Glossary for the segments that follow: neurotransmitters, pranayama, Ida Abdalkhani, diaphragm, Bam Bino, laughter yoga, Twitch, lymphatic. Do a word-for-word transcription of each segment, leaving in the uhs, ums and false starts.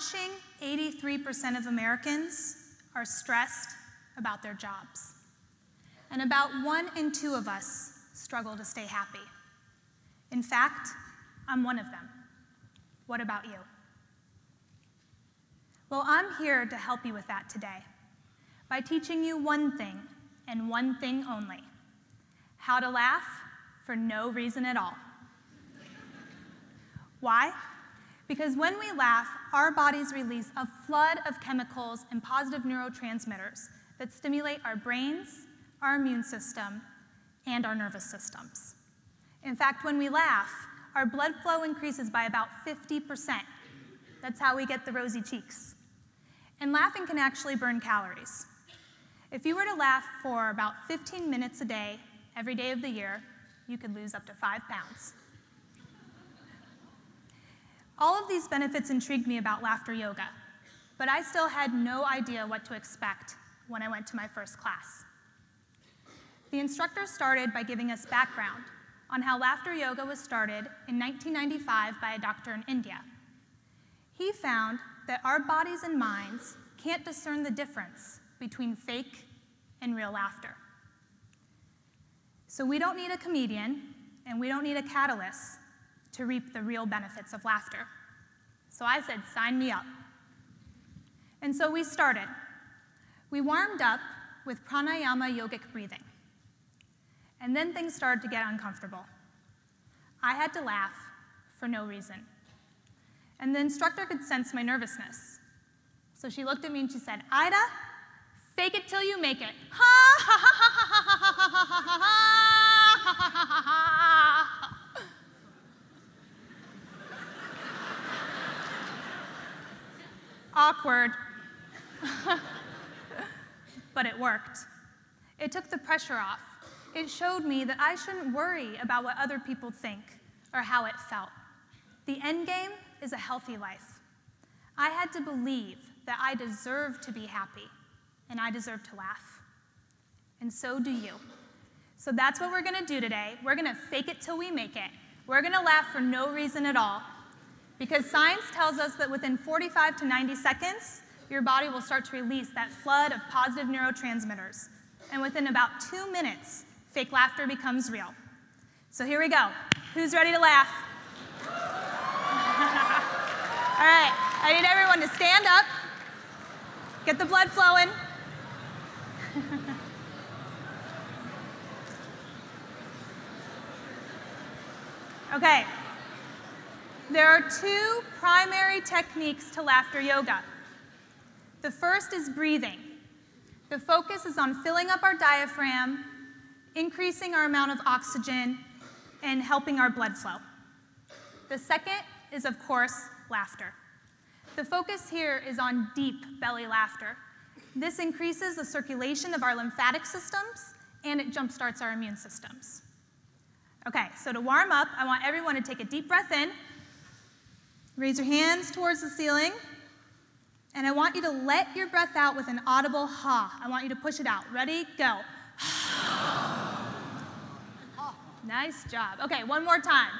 astonishing eighty-three percent of Americans are stressed about their jobs. And about one in two of us struggle to stay happy. In fact, I'm one of them. What about you? Well, I'm here to help you with that today by teaching you one thing and one thing only: how to laugh for no reason at all. Why? Because when we laugh, our bodies release a flood of chemicals and positive neurotransmitters that stimulate our brains, our immune system, and our nervous systems. In fact, when we laugh, our blood flow increases by about fifty percent. That's how we get the rosy cheeks. And laughing can actually burn calories. If you were to laugh for about fifteen minutes a day, every day of the year, you could lose up to five pounds. All of these benefits intrigued me about laughter yoga, but I still had no idea what to expect when I went to my first class. The instructor started by giving us background on how laughter yoga was started in nineteen ninety-five by a doctor in India. He found that our bodies and minds can't discern the difference between fake and real laughter. So we don't need a comedian, and we don't need a catalyst to reap the real benefits of laughter. So I said, sign me up. And so we started. We warmed up with pranayama yogic breathing. And then things started to get uncomfortable. I had to laugh for no reason. And the instructor could sense my nervousness. So she looked at me and she said, "Ida, fake it till you make it. Ha, ha, ha, ha, ha, ha, ha, ha, ha, ha, ha, ha, ha, ha, ha." Awkward. But it worked. It took the pressure off. It showed me that I shouldn't worry about what other people think or how it felt. The end game is a healthy life. I had to believe that I deserve to be happy, and I deserve to laugh. And so do you. So that's what we're going to do today. We're going to fake it till we make it. We're going to laugh for no reason at all, because science tells us that within forty-five to ninety seconds, your body will start to release that flood of positive neurotransmitters. And within about two minutes, fake laughter becomes real. So here we go. Who's ready to laugh? All right, I need everyone to stand up, get the blood flowing. Okay, there are two primary techniques to laughter yoga. The first is breathing. The focus is on filling up our diaphragm, increasing our amount of oxygen, and helping our blood flow. The second is, of course, laughter. The focus here is on deep belly laughter. This increases the circulation of our lymphatic systems, and it jumpstarts our immune systems. Okay, so to warm up, I want everyone to take a deep breath in, raise your hands towards the ceiling, and I want you to let your breath out with an audible ha. I want you to push it out. Ready? Go. Nice job. Okay, one more time.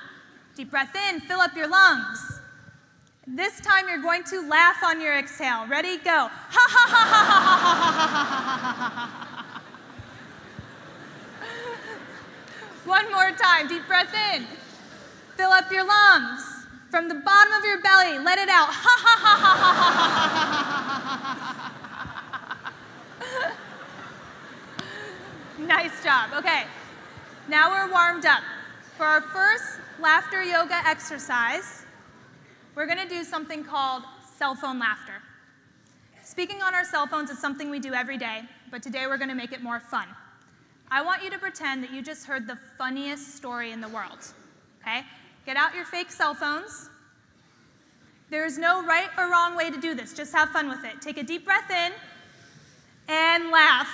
Deep breath in, fill up your lungs. This time you're going to laugh on your exhale. Ready? Go. Ha ha ha ha ha ha ha. One more time. Deep breath in. Fill up your lungs. From the bottom of your belly, let it out. Ha ha ha ha ha ha ha ha. Nice job. Okay. Now we're warmed up. For our first laughter yoga exercise, we're going to do something called cell phone laughter. Speaking on our cell phones is something we do every day, but today we're going to make it more fun. I want you to pretend that you just heard the funniest story in the world. Okay? Get out your fake cell phones. There is no right or wrong way to do this. Just have fun with it. Take a deep breath in and laugh.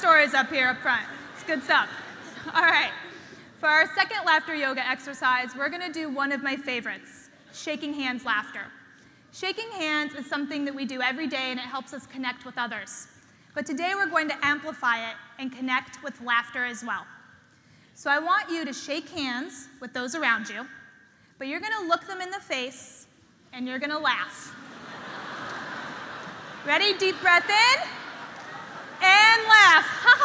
stories up here up front. It's good stuff. All right. For our second laughter yoga exercise, we're going to do one of my favorites, shaking hands laughter. Shaking hands is something that we do every day, and it helps us connect with others. But today we're going to amplify it and connect with laughter as well. So I want you to shake hands with those around you, but you're going to look them in the face, and you're going to laugh. Ready? Deep breath in. And laugh. High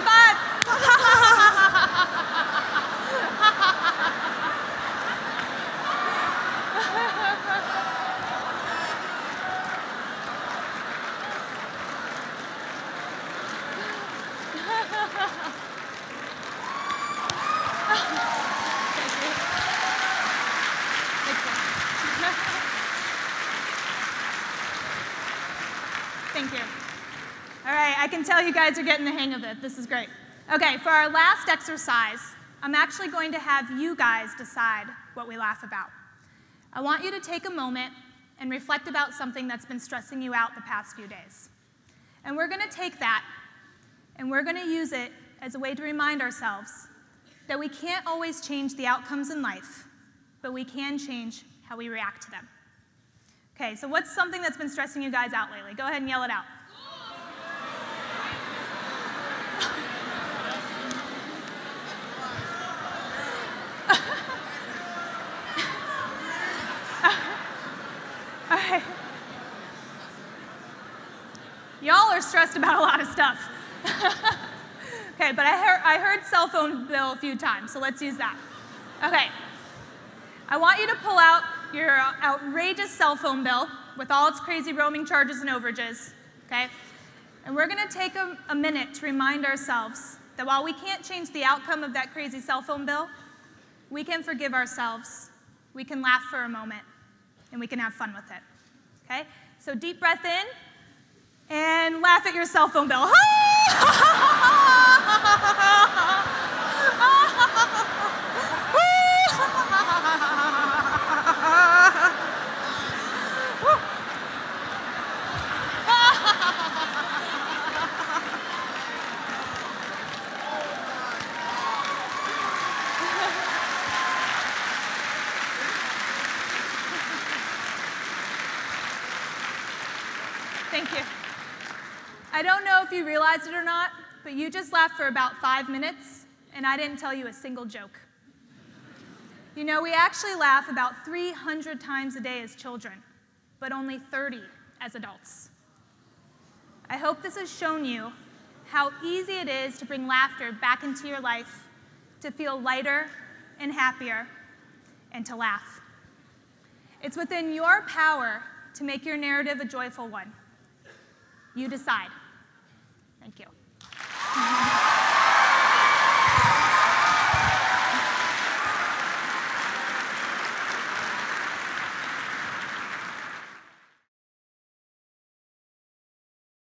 five. Thank you. All right, I can tell you guys are getting the hang of it. This is great. Okay, for our last exercise, I'm actually going to have you guys decide what we laugh about. I want you to take a moment and reflect about something that's been stressing you out the past few days. And we're going to take that, and we're going to use it as a way to remind ourselves that we can't always change the outcomes in life, but we can change how we react to them. Okay, so what's something that's been stressing you guys out lately? Go ahead and yell it out. All right. Y'all are stressed about a lot of stuff. Okay, but I heard, I heard cell phone bill a few times, so let's use that. Okay, I want you to pull out your outrageous cell phone bill with all its crazy roaming charges and overages, okay? And we're going to take a, a minute to remind ourselves that while we can't change the outcome of that crazy cell phone bill, we can forgive ourselves, we can laugh for a moment, and we can have fun with it, okay? So deep breath in, and laugh at your cell phone bill. Thank you. I don't know if you realized it or not, but you just laughed for about five minutes, and I didn't tell you a single joke. You know, we actually laugh about three hundred times a day as children, but only thirty as adults. I hope this has shown you how easy it is to bring laughter back into your life, to feel lighter and happier, and to laugh. It's within your power to make your narrative a joyful one. You decide. Thank you.